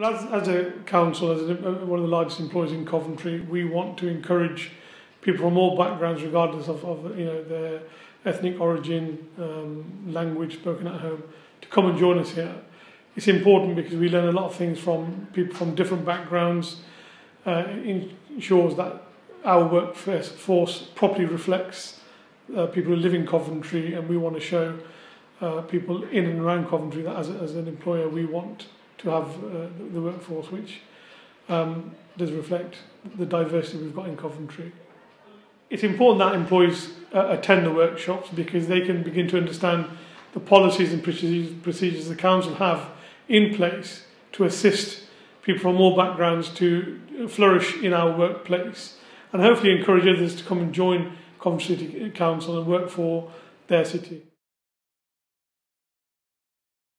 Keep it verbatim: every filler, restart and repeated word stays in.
Well, as, as a council, as a, one of the largest employers in Coventry, we want to encourage people from all backgrounds, regardless of, of you know, their ethnic origin, um, language spoken at home, to come and join us here. It's important because we learn a lot of things from people from different backgrounds. Uh, it ensures that our workforce properly reflects uh, people who live in Coventry, and we want to show uh, people in and around Coventry that as, a, as an employer we want to have uh, the workforce which um, does reflect the diversity we've got in Coventry. It's important that employees uh, attend the workshops because they can begin to understand the policies and procedures the council have in place to assist people from all backgrounds to flourish in our workplace, and hopefully encourage others to come and join Coventry City Council and work for their city.